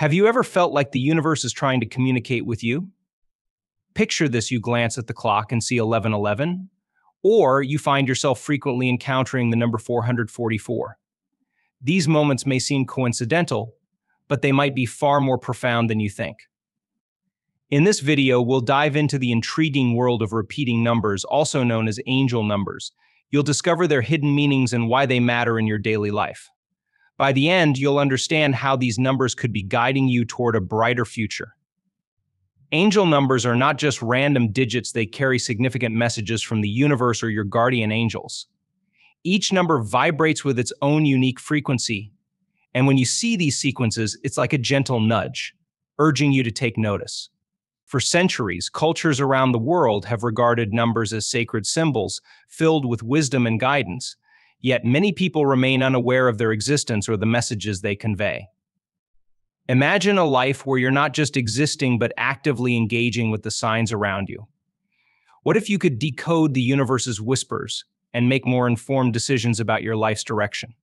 Have you ever felt like the universe is trying to communicate with you? Picture this: you glance at the clock and see 11:11, or you find yourself frequently encountering the number 444. These moments may seem coincidental, but they might be far more profound than you think. In this video, we'll dive into the intriguing world of repeating numbers, also known as angel numbers. You'll discover their hidden meanings and why they matter in your daily life. By the end, you'll understand how these numbers could be guiding you toward a brighter future. Angel numbers are not just random digits, they carry significant messages from the universe or your guardian angels. Each number vibrates with its own unique frequency, and when you see these sequences, it's like a gentle nudge, urging you to take notice. For centuries, cultures around the world have regarded numbers as sacred symbols, filled with wisdom and guidance, yet many people remain unaware of their existence or the messages they convey. Imagine a life where you're not just existing but actively engaging with the signs around you. What if you could decode the universe's whispers and make more informed decisions about your life's direction?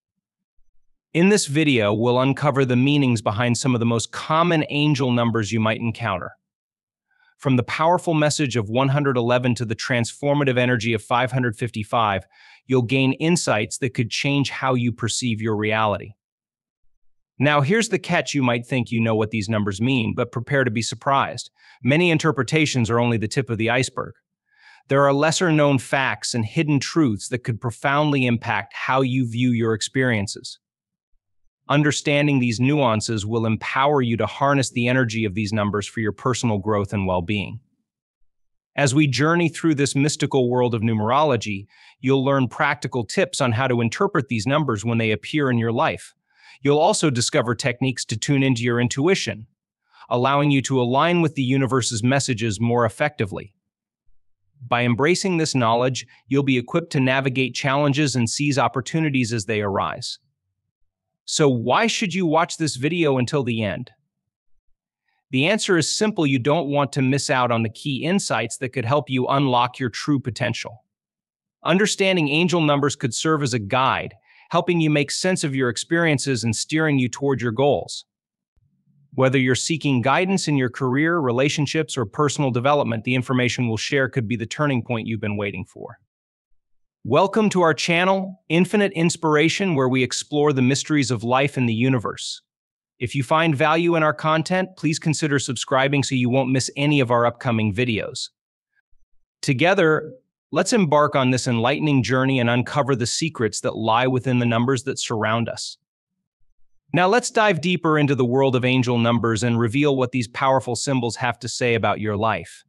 In this video, we'll uncover the meanings behind some of the most common angel numbers you might encounter. From the powerful message of 111 to the transformative energy of 555, you'll gain insights that could change how you perceive your reality. Now, here's the catch: you might think you know what these numbers mean, but prepare to be surprised. Many interpretations are only the tip of the iceberg. There are lesser-known facts and hidden truths that could profoundly impact how you view your experiences. Understanding these nuances will empower you to harness the energy of these numbers for your personal growth and well-being. As we journey through this mystical world of numerology, you'll learn practical tips on how to interpret these numbers when they appear in your life. You'll also discover techniques to tune into your intuition, allowing you to align with the universe's messages more effectively. By embracing this knowledge, you'll be equipped to navigate challenges and seize opportunities as they arise. So why should you watch this video until the end? The answer is simple: you don't want to miss out on the key insights that could help you unlock your true potential. Understanding angel numbers could serve as a guide, helping you make sense of your experiences and steering you toward your goals. Whether you're seeking guidance in your career, relationships, or personal development, the information we'll share could be the turning point you've been waiting for. Welcome to our channel, Infinite Inspiration, where we explore the mysteries of life and the universe. If you find value in our content, please consider subscribing so you won't miss any of our upcoming videos. Together, let's embark on this enlightening journey and uncover the secrets that lie within the numbers that surround us. Now let's dive deeper into the world of angel numbers and reveal what these powerful symbols have to say about your life.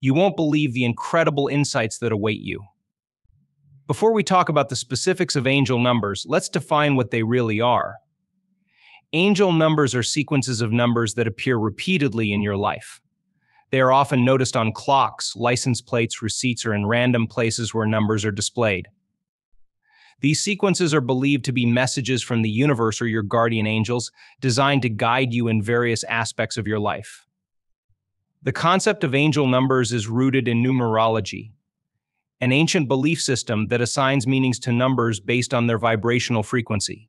You won't believe the incredible insights that await you. Before we talk about the specifics of angel numbers, let's define what they really are. Angel numbers are sequences of numbers that appear repeatedly in your life. They are often noticed on clocks, license plates, receipts, or in random places where numbers are displayed. These sequences are believed to be messages from the universe or your guardian angels, designed to guide you in various aspects of your life. The concept of angel numbers is rooted in numerology, an ancient belief system that assigns meanings to numbers based on their vibrational frequency.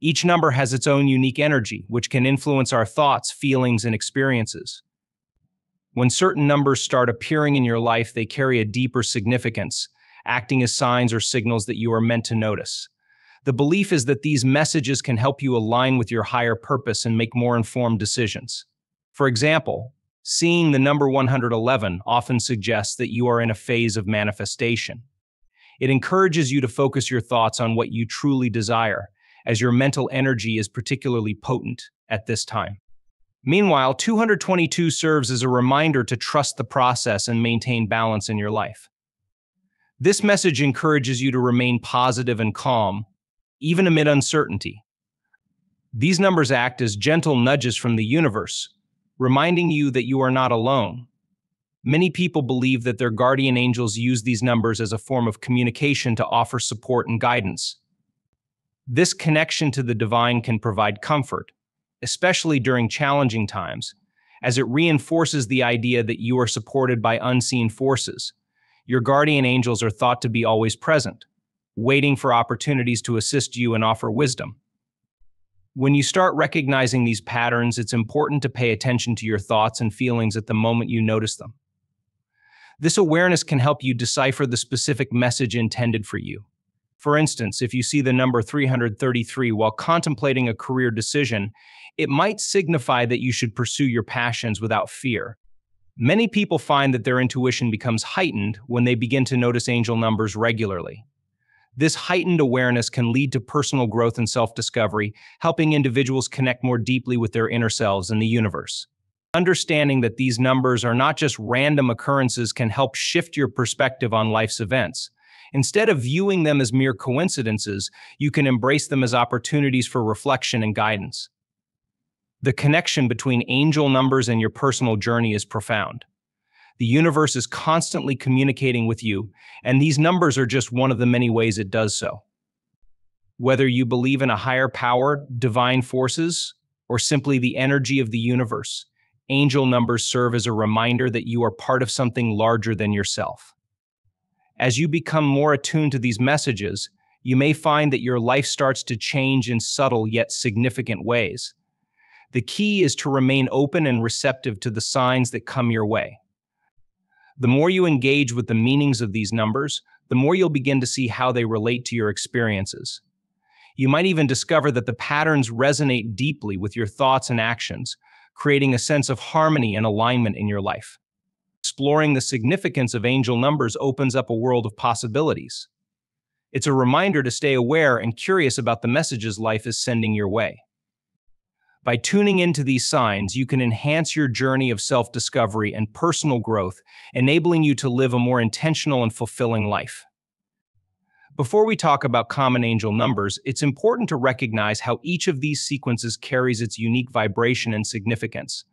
Each number has its own unique energy, which can influence our thoughts, feelings, and experiences. When certain numbers start appearing in your life, they carry a deeper significance, acting as signs or signals that you are meant to notice. The belief is that these messages can help you align with your higher purpose and make more informed decisions. For example, seeing the number 111 often suggests that you are in a phase of manifestation. It encourages you to focus your thoughts on what you truly desire, as your mental energy is particularly potent at this time. Meanwhile, 222 serves as a reminder to trust the process and maintain balance in your life. This message encourages you to remain positive and calm, even amid uncertainty. These numbers act as gentle nudges from the universe, reminding you that you are not alone. Many people believe that their guardian angels use these numbers as a form of communication to offer support and guidance. This connection to the divine can provide comfort, especially during challenging times, as it reinforces the idea that you are supported by unseen forces. Your guardian angels are thought to be always present, waiting for opportunities to assist you and offer wisdom. When you start recognizing these patterns, it's important to pay attention to your thoughts and feelings at the moment you notice them. This awareness can help you decipher the specific message intended for you. For instance, if you see the number 333 while contemplating a career decision, it might signify that you should pursue your passions without fear. Many people find that their intuition becomes heightened when they begin to notice angel numbers regularly. This heightened awareness can lead to personal growth and self-discovery, helping individuals connect more deeply with their inner selves and the universe. Understanding that these numbers are not just random occurrences can help shift your perspective on life's events. Instead of viewing them as mere coincidences, you can embrace them as opportunities for reflection and guidance. The connection between angel numbers and your personal journey is profound. The universe is constantly communicating with you, and these numbers are just one of the many ways it does so. Whether you believe in a higher power, divine forces, or simply the energy of the universe, angel numbers serve as a reminder that you are part of something larger than yourself. As you become more attuned to these messages, you may find that your life starts to change in subtle yet significant ways. The key is to remain open and receptive to the signs that come your way. The more you engage with the meanings of these numbers, the more you'll begin to see how they relate to your experiences. You might even discover that the patterns resonate deeply with your thoughts and actions, creating a sense of harmony and alignment in your life. Exploring the significance of angel numbers opens up a world of possibilities. It's a reminder to stay aware and curious about the messages life is sending your way. By tuning into these signs, you can enhance your journey of self-discovery and personal growth, enabling you to live a more intentional and fulfilling life. Before we talk about common angel numbers, it's important to recognize how each of these sequences carries its unique vibration and significance.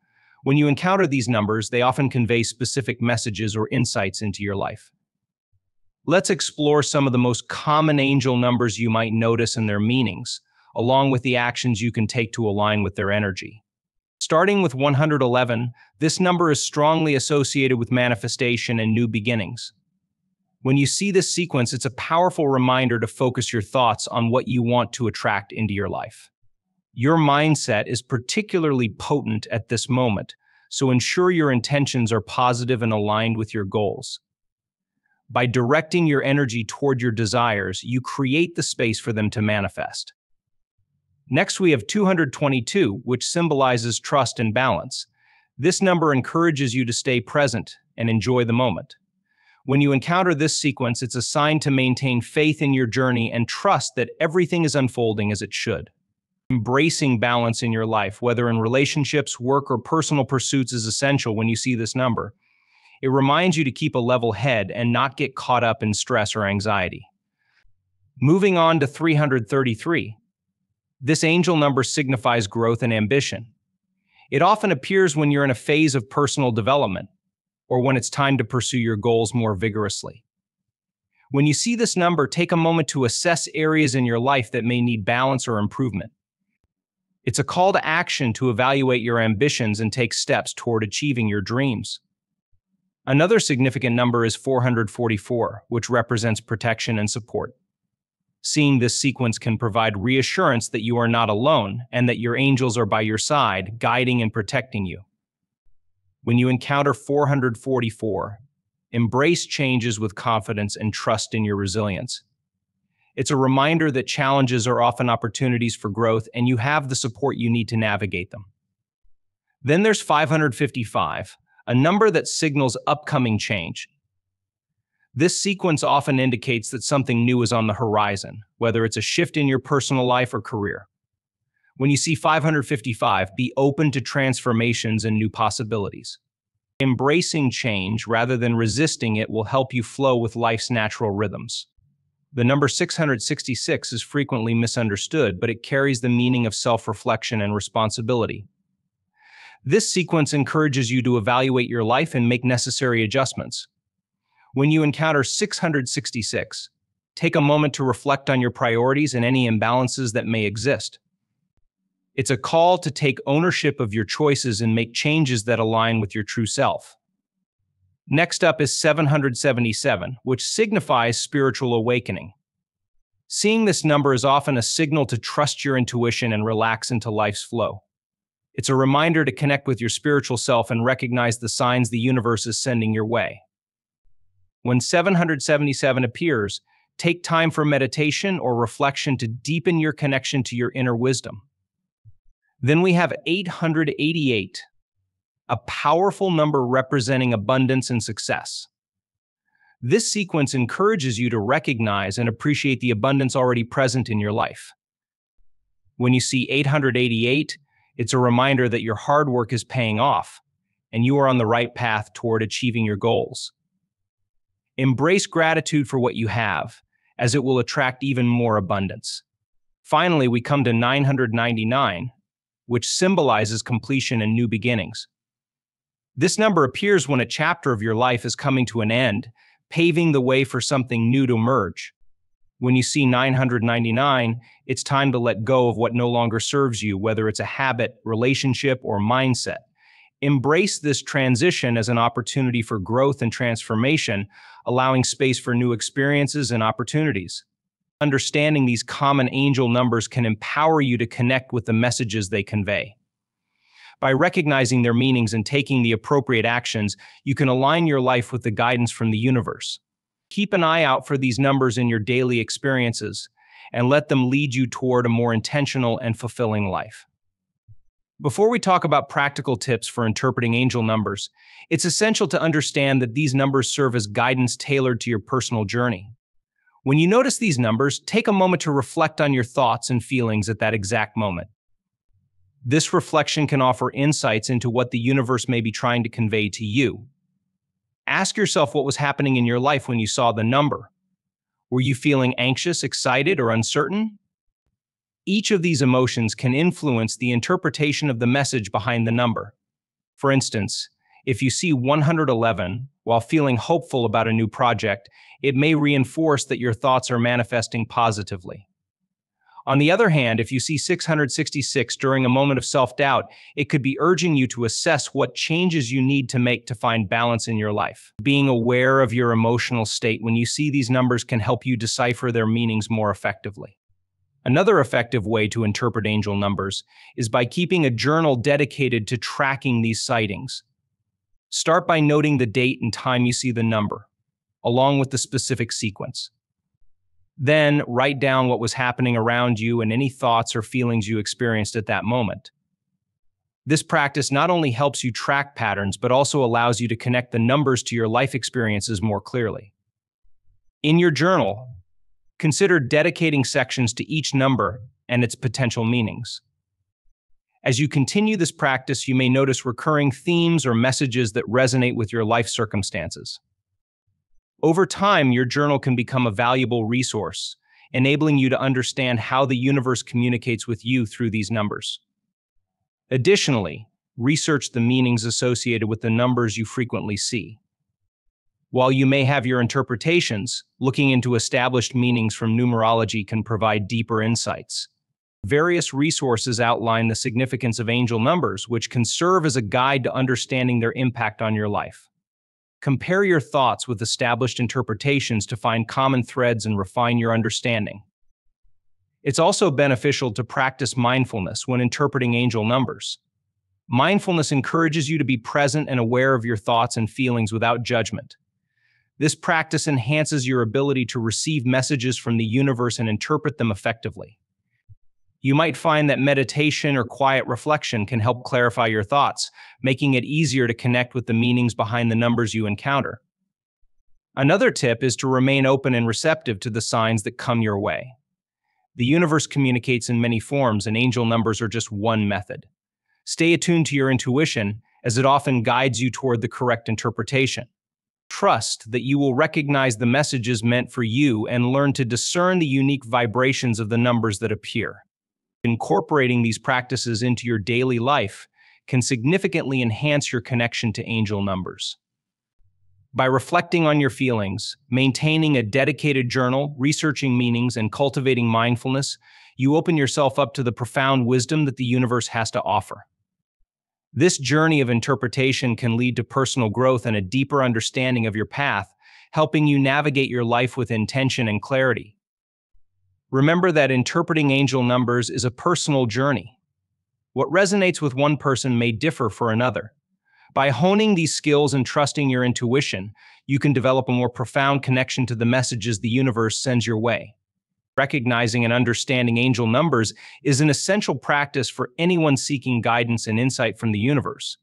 When you encounter these numbers, they often convey specific messages or insights into your life. Let's explore some of the most common angel numbers you might notice and their meanings, along with the actions you can take to align with their energy. Starting with 111, this number is strongly associated with manifestation and new beginnings. When you see this sequence, it's a powerful reminder to focus your thoughts on what you want to attract into your life. Your mindset is particularly potent at this moment, so ensure your intentions are positive and aligned with your goals. By directing your energy toward your desires, you create the space for them to manifest. Next, we have 222, which symbolizes trust and balance. This number encourages you to stay present and enjoy the moment. When you encounter this sequence, it's a sign to maintain faith in your journey and trust that everything is unfolding as it should. Embracing balance in your life, whether in relationships, work, or personal pursuits, is essential when you see this number. It reminds you to keep a level head and not get caught up in stress or anxiety. Moving on to 333. This angel number signifies growth and ambition. It often appears when you're in a phase of personal development or when it's time to pursue your goals more vigorously. When you see this number, take a moment to assess areas in your life that may need balance or improvement. It's a call to action to evaluate your ambitions and take steps toward achieving your dreams. Another significant number is 444, which represents protection and support. Seeing this sequence can provide reassurance that you are not alone and that your angels are by your side, guiding and protecting you. When you encounter 444, embrace changes with confidence and trust in your resilience. It's a reminder that challenges are often opportunities for growth and you have the support you need to navigate them. Then there's 555, a number that signals upcoming change. This sequence often indicates that something new is on the horizon, whether it's a shift in your personal life or career. When you see 555, be open to transformations and new possibilities. Embracing change rather than resisting it will help you flow with life's natural rhythms. The number 666 is frequently misunderstood, but it carries the meaning of self-reflection and responsibility. This sequence encourages you to evaluate your life and make necessary adjustments. When you encounter 666, take a moment to reflect on your priorities and any imbalances that may exist. It's a call to take ownership of your choices and make changes that align with your true self. Next up is 777, which signifies spiritual awakening. Seeing this number is often a signal to trust your intuition and relax into life's flow. It's a reminder to connect with your spiritual self and recognize the signs the universe is sending your way. When 777 appears, take time for meditation or reflection to deepen your connection to your inner wisdom. Then we have 888, a powerful number representing abundance and success. This sequence encourages you to recognize and appreciate the abundance already present in your life. When you see 888, it's a reminder that your hard work is paying off and you are on the right path toward achieving your goals. Embrace gratitude for what you have, as it will attract even more abundance. Finally, we come to 999, which symbolizes completion and new beginnings. This number appears when a chapter of your life is coming to an end, paving the way for something new to emerge. When you see 999, it's time to let go of what no longer serves you, whether it's a habit, relationship, or mindset. Embrace this transition as an opportunity for growth and transformation, allowing space for new experiences and opportunities. Understanding these common angel numbers can empower you to connect with the messages they convey. By recognizing their meanings and taking the appropriate actions, you can align your life with the guidance from the universe. Keep an eye out for these numbers in your daily experiences, and let them lead you toward a more intentional and fulfilling life. Before we talk about practical tips for interpreting angel numbers, it's essential to understand that these numbers serve as guidance tailored to your personal journey. When you notice these numbers, take a moment to reflect on your thoughts and feelings at that exact moment. This reflection can offer insights into what the universe may be trying to convey to you. Ask yourself what was happening in your life when you saw the number. Were you feeling anxious, excited, or uncertain? Each of these emotions can influence the interpretation of the message behind the number. For instance, if you see 111 while feeling hopeful about a new project, it may reinforce that your thoughts are manifesting positively. On the other hand, if you see 666 during a moment of self-doubt, it could be urging you to assess what changes you need to make to find balance in your life. Being aware of your emotional state when you see these numbers can help you decipher their meanings more effectively. Another effective way to interpret angel numbers is by keeping a journal dedicated to tracking these sightings. Start by noting the date and time you see the number, along with the specific sequence. Then, write down what was happening around you and any thoughts or feelings you experienced at that moment. This practice not only helps you track patterns, but also allows you to connect the numbers to your life experiences more clearly. In your journal, consider dedicating sections to each number and its potential meanings. As you continue this practice, you may notice recurring themes or messages that resonate with your life circumstances. Over time, your journal can become a valuable resource, enabling you to understand how the universe communicates with you through these numbers. Additionally, research the meanings associated with the numbers you frequently see. While you may have your interpretations, looking into established meanings from numerology can provide deeper insights. Various resources outline the significance of angel numbers, which can serve as a guide to understanding their impact on your life. Compare your thoughts with established interpretations to find common threads and refine your understanding. It's also beneficial to practice mindfulness when interpreting angel numbers. Mindfulness encourages you to be present and aware of your thoughts and feelings without judgment. This practice enhances your ability to receive messages from the universe and interpret them effectively. You might find that meditation or quiet reflection can help clarify your thoughts, making it easier to connect with the meanings behind the numbers you encounter. Another tip is to remain open and receptive to the signs that come your way. The universe communicates in many forms, and angel numbers are just one method. Stay attuned to your intuition, as it often guides you toward the correct interpretation. Trust that you will recognize the messages meant for you and learn to discern the unique vibrations of the numbers that appear. Incorporating these practices into your daily life can significantly enhance your connection to angel numbers. By reflecting on your feelings, maintaining a dedicated journal, researching meanings, and cultivating mindfulness, you open yourself up to the profound wisdom that the universe has to offer. This journey of interpretation can lead to personal growth and a deeper understanding of your path, helping you navigate your life with intention and clarity. Remember that interpreting angel numbers is a personal journey. What resonates with one person may differ for another. By honing these skills and trusting your intuition, you can develop a more profound connection to the messages the universe sends your way. Recognizing and understanding angel numbers is an essential practice for anyone seeking guidance and insight from the universe.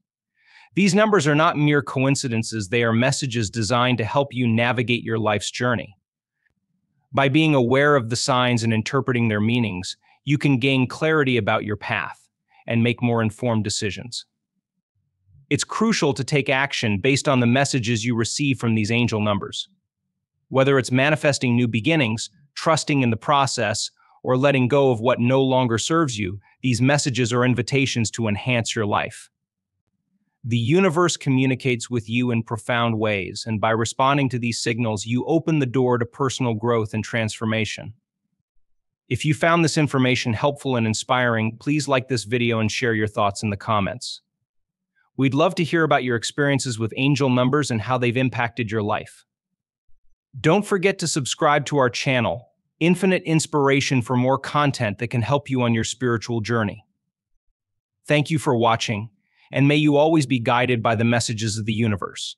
These numbers are not mere coincidences, they are messages designed to help you navigate your life's journey. By being aware of the signs and interpreting their meanings, you can gain clarity about your path and make more informed decisions. It's crucial to take action based on the messages you receive from these angel numbers. Whether it's manifesting new beginnings, trusting in the process, or letting go of what no longer serves you, these messages are invitations to enhance your life. The universe communicates with you in profound ways, and by responding to these signals, you open the door to personal growth and transformation. If you found this information helpful and inspiring, please like this video and share your thoughts in the comments. We'd love to hear about your experiences with angel numbers and how they've impacted your life. Don't forget to subscribe to our channel, Infinite Inspiration, for more content that can help you on your spiritual journey. Thank you for watching, and may you always be guided by the messages of the universe.